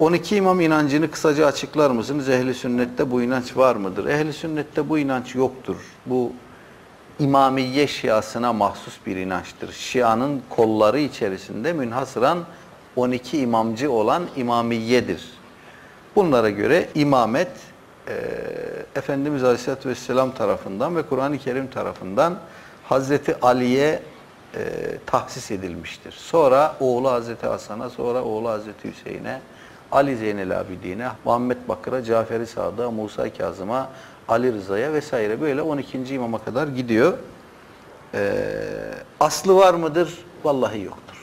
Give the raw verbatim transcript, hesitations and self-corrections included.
on iki imam inancını kısaca açıklar mısınız? Ehl-i sünnette bu inanç var mıdır? Ehl-i sünnette bu inanç yoktur. Bu imamiye şiasına mahsus bir inançtır. Şia'nın kolları içerisinde münhasıran on iki imamcı olan imamiyedir. Bunlara göre imamet e, Efendimiz Aleyhisselatü Vesselam tarafından ve Kur'an-ı Kerim tarafından Hazreti Ali'ye e, tahsis edilmiştir. Sonra oğlu Hazreti Hasan'a, sonra oğlu Hazreti Hüseyin'e, Ali Zeynel Abidine, Muhammed Bakır'a, Cafer-i Sadık'a, Musa Kazım'a, Ali Rıza'ya vesaire böyle on ikinci imama kadar gidiyor. E, aslı var mıdır? Vallahi yoktur.